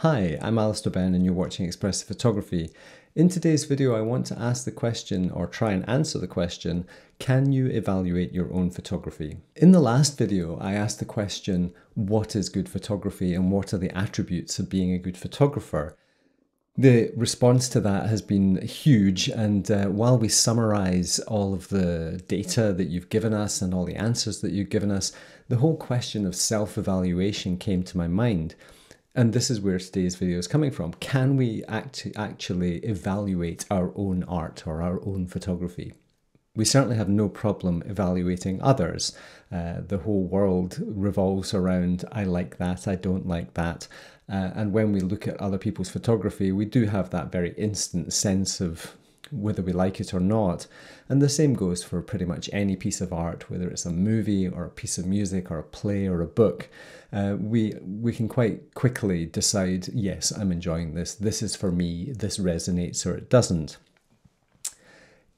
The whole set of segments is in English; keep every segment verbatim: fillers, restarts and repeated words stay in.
Hi, I'm Alistair Benn and you're watching Expressive Photography. In today's video I want to ask the question, or try and answer the question, can you evaluate your own photography? In the last video I asked the question, what is good photography and what are the attributes of being a good photographer? The response to that has been huge, and uh, while we summarize all of the data that you've given us and all the answers that you've given us, the whole question of self-evaluation came to my mind. And this is where today's video is coming from. Can we act actually evaluate our own art or our own photography? We certainly have no problem evaluating others. Uh, the whole world revolves around, I like that, I don't like that. Uh, and when we look at other people's photography, we do have that very instant sense of whether we like it or not. And the same goes for pretty much any piece of art, whether it's a movie or a piece of music or a play or a book. Uh, we, we can quite quickly decide, yes, I'm enjoying this, this is for me, this resonates or it doesn't.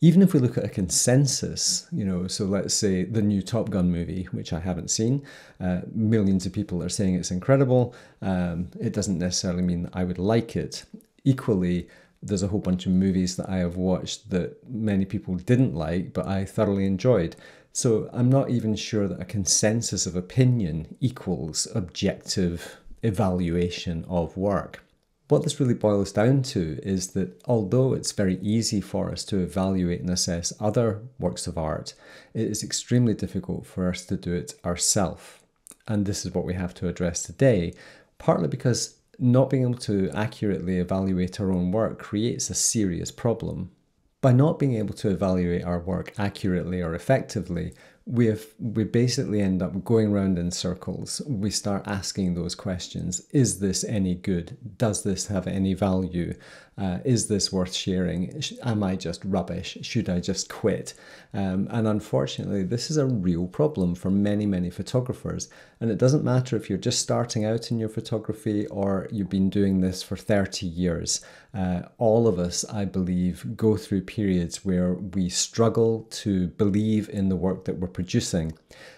Even if we look at a consensus, you know, so let's say the new Top Gun movie, which I haven't seen, uh, millions of people are saying it's incredible. Um, it doesn't necessarily mean I would like it. Equally, there's a whole bunch of movies that I have watched that many people didn't like, but I thoroughly enjoyed. So I'm not even sure that a consensus of opinion equals objective evaluation of work. What this really boils down to is that although it's very easy for us to evaluate and assess other works of art, it is extremely difficult for us to do it ourselves. And this is what we have to address today, partly because not being able to accurately evaluate our own work creates a serious problem. By not being able to evaluate our work accurately or effectively, we, have, we basically end up going round in circles. We start asking those questions. Is this any good? Does this have any value? Uh, is this worth sharing? Am I just rubbish? Should I just quit? Um, and unfortunately, this is a real problem for many, many photographers. And it doesn't matter if you're just starting out in your photography or you've been doing this for thirty years. Uh, all of us, I believe, go through periods where we struggle to believe in the work that we're producing.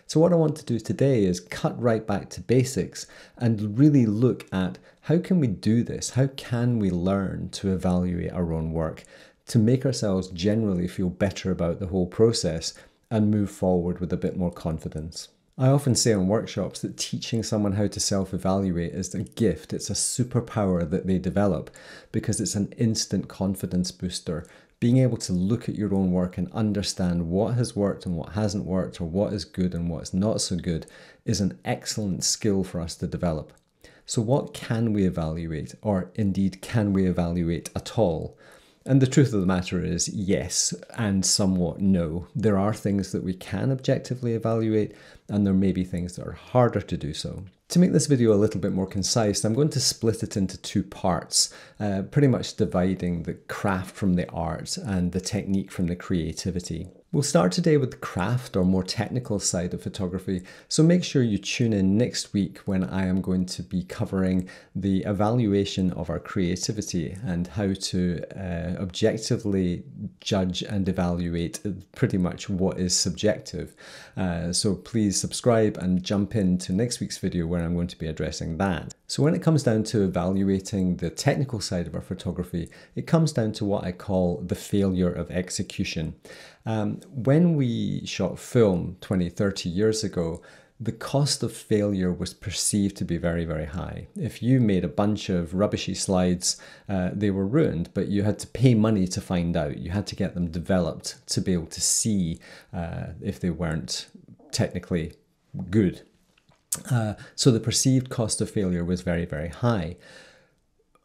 So what I want to do today is cut right back to basics and really look at how can we do this? How can we learn to evaluate our own work to make ourselves generally feel better about the whole process and move forward with a bit more confidence? I often say in workshops that teaching someone how to self-evaluate is a gift. It's a superpower that they develop because it's an instant confidence booster. Being able to look at your own work and understand what has worked and what hasn't worked, or what is good and what's not so good, is an excellent skill for us to develop. So what can we evaluate, or indeed can we evaluate at all? And the truth of the matter is yes, and somewhat no. There are things that we can objectively evaluate, and there may be things that are harder to do so. To make this video a little bit more concise, I'm going to split it into two parts, uh, pretty much dividing the craft from the art and the technique from the creativity. We'll start today with the craft, or more technical side of photography, so make sure you tune in next week when I am going to be covering the evaluation of our creativity and how to uh, objectively judge and evaluate pretty much what is subjective. Uh, so please subscribe and jump into next week's video where I'm going to be addressing that. So when it comes down to evaluating the technical side of our photography, it comes down to what I call the failure of execution. Um, when we shot film twenty, thirty years ago, the cost of failure was perceived to be very, very high. If you made a bunch of rubbishy slides, uh, they were ruined, but you had to pay money to find out. You had to get them developed to be able to see uh, if they weren't technically good. Uh, so the perceived cost of failure was very, very high.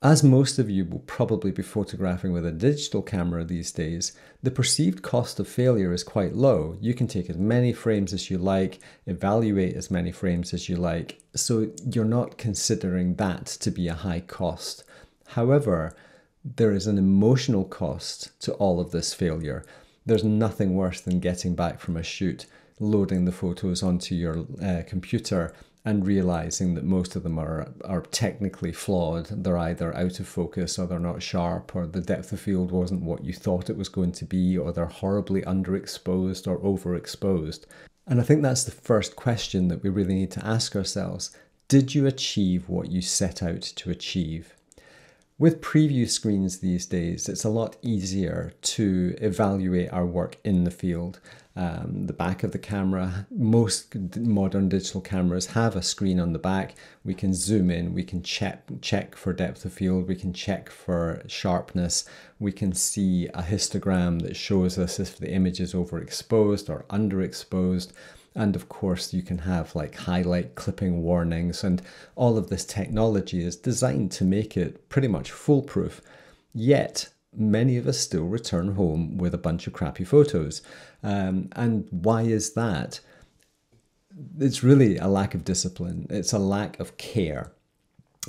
As most of you will probably be photographing with a digital camera these days, the perceived cost of failure is quite low. You can take as many frames as you like, evaluate as many frames as you like, so you're not considering that to be a high cost. However, there is an emotional cost to all of this failure. There's nothing worse than getting back from a shoot, loading the photos onto your uh, computer and realizing that most of them are, are technically flawed. They're either out of focus, or they're not sharp, or the depth of field wasn't what you thought it was going to be, or they're horribly underexposed or overexposed. And I think that's the first question that we really need to ask ourselves. Did you achieve what you set out to achieve? With preview screens these days, it's a lot easier to evaluate our work in the field. Um, the back of the camera, most modern digital cameras have a screen on the back. We can zoom in, we can check, check for depth of field, we can check for sharpness, we can see a histogram that shows us if the image is overexposed or underexposed. And of course, you can have like highlight clipping warnings, and all of this technology is designed to make it pretty much foolproof. Yet, many of us still return home with a bunch of crappy photos. Um, and why is that? It's really a lack of discipline. It's a lack of care.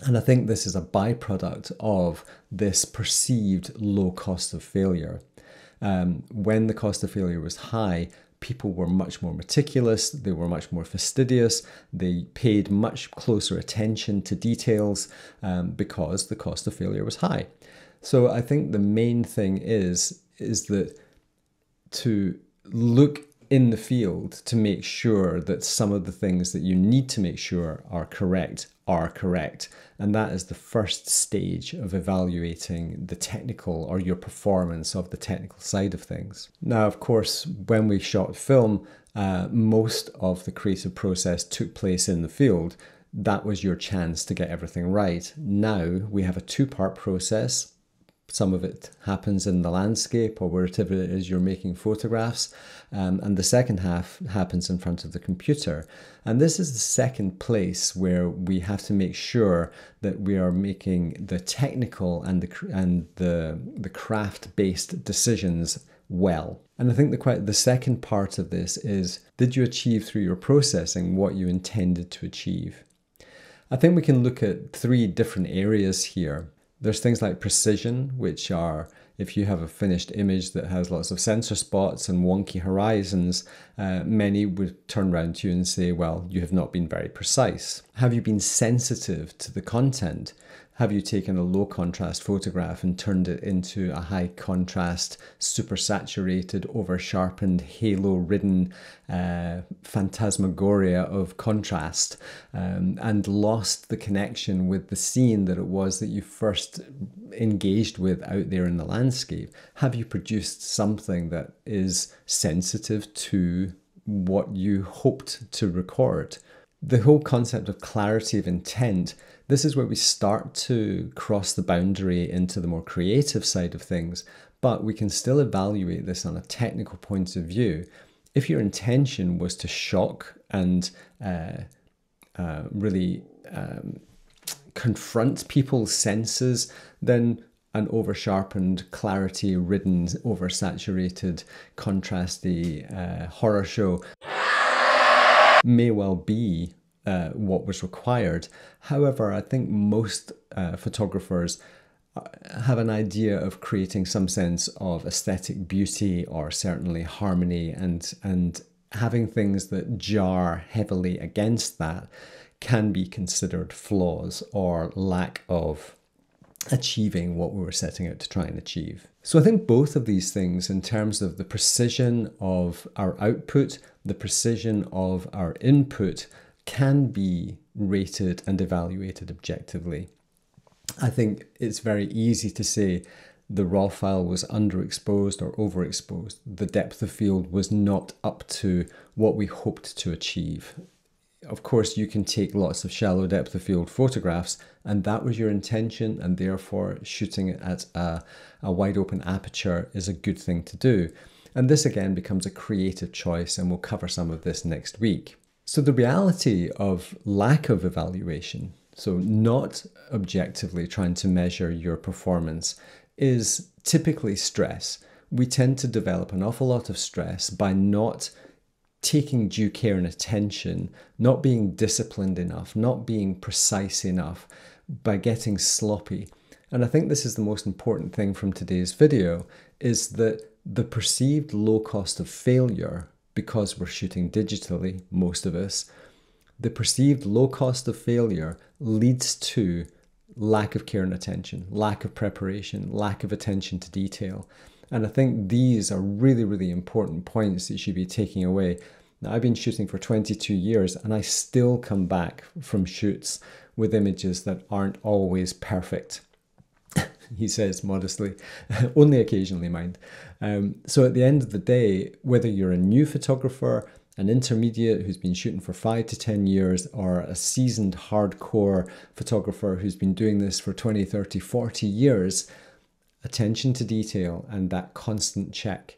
And I think this is a byproduct of this perceived low cost of failure. Um, when the cost of failure was high, people were much more meticulous, they were much more fastidious, they paid much closer attention to details um, because the cost of failure was high. So I think the main thing is, is that to look in the field to make sure that some of the things that you need to make sure are correct are correct. And that is the first stage of evaluating the technical or your performance of the technical side of things. Now, of course, when we shot film, uh, most of the creative process took place in the field. That was your chance to get everything right. Now we have a two-part process. Some of it happens in the landscape or wherever it is you're making photographs. Um, and the second half happens in front of the computer. And this is the second place where we have to make sure that we are making the technical and the, and the, the craft-based decisions well. And I think the, the second part of this is, did you achieve through your processing what you intended to achieve? I think we can look at three different areas here. There's things like precision, which are if you have a finished image that has lots of sensor spots and wonky horizons, uh, many would turn around to you and say, well, you have not been very precise. Have you been sensitive to the content? Have you taken a low contrast photograph and turned it into a high contrast, super saturated, over sharpened, halo ridden uh, phantasmagoria of contrast um, and lost the connection with the scene that it was that you first engaged with out there in the landscape? Have you produced something that is sensitive to what you hoped to record? The whole concept of clarity of intent, this is where we start to cross the boundary into the more creative side of things, but we can still evaluate this on a technical point of view. If your intention was to shock and uh, uh, really um, confront people's senses, then an over-sharpened, clarity-ridden, oversaturated, contrasty uh, horror show may well be uh, what was required. However, I think most uh, photographers have an idea of creating some sense of aesthetic beauty or certainly harmony, and, and having things that jar heavily against that can be considered flaws or lack of achieving what we were setting out to try and achieve. So I think both of these things, in terms of the precision of our output, the precision of our input, can be rated and evaluated objectively. I think it's very easy to say the raw file was underexposed or overexposed. The depth of field was not up to what we hoped to achieve. Of course, you can take lots of shallow depth of field photographs, and that was your intention, and therefore shooting at a, a wide open aperture is a good thing to do. And this again becomes a creative choice, and we'll cover some of this next week. So the reality of lack of evaluation, so not objectively trying to measure your performance, is typically stress. We tend to develop an awful lot of stress by not taking due care and attention, not being disciplined enough, not being precise enough, by getting sloppy. And I think this is the most important thing from today's video, is that the perceived low cost of failure, because we're shooting digitally, most of us, the perceived low cost of failure leads to lack of care and attention, lack of preparation, lack of attention to detail. And I think these are really, really important points that you should be taking away. Now, I've been shooting for twenty-two years and I still come back from shoots with images that aren't always perfect, he says modestly, only occasionally, mind. Um, so at the end of the day, whether you're a new photographer, an intermediate who's been shooting for five to ten years, or a seasoned hardcore photographer who's been doing this for twenty, thirty, forty years, attention to detail and that constant check.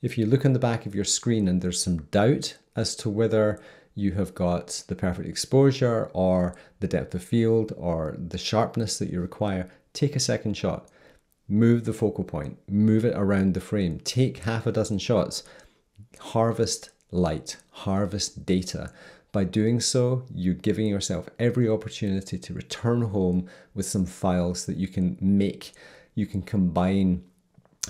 If you look on the back of your screen and there's some doubt as to whether you have got the perfect exposure or the depth of field or the sharpness that you require, take a second shot, move the focal point, move it around the frame, take half a dozen shots, harvest light, harvest data. By doing so, you're giving yourself every opportunity to return home with some files that you can make, you can combine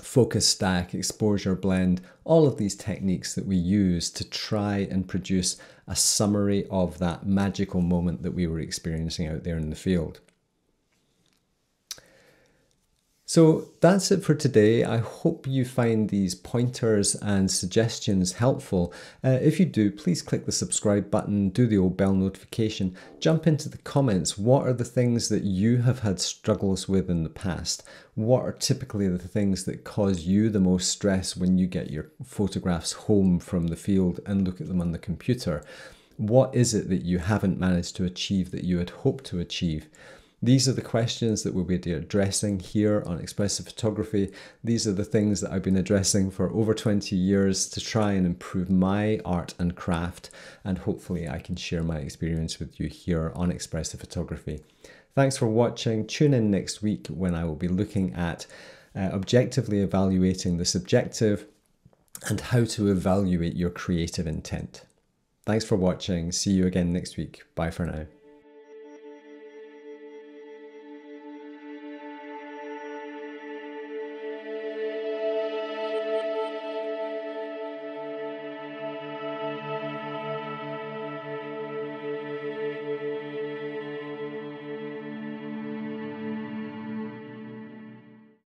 focus stack, exposure blend, all of these techniques that we use to try and produce a summary of that magical moment that we were experiencing out there in the field. So that's it for today. I hope you find these pointers and suggestions helpful. Uh, if you do, please click the subscribe button, do the old bell notification, jump into the comments. What are the things that you have had struggles with in the past? What are typically the things that cause you the most stress when you get your photographs home from the field and look at them on the computer? What is it that you haven't managed to achieve that you had hoped to achieve? These are the questions that we'll be addressing here on Expressive Photography. These are the things that I've been addressing for over twenty years to try and improve my art and craft, and hopefully I can share my experience with you here on Expressive Photography. Thanks for watching. Tune in next week when I will be looking at uh, objectively evaluating the subjective and how to evaluate your creative intent. Thanks for watching. See you again next week. Bye for now.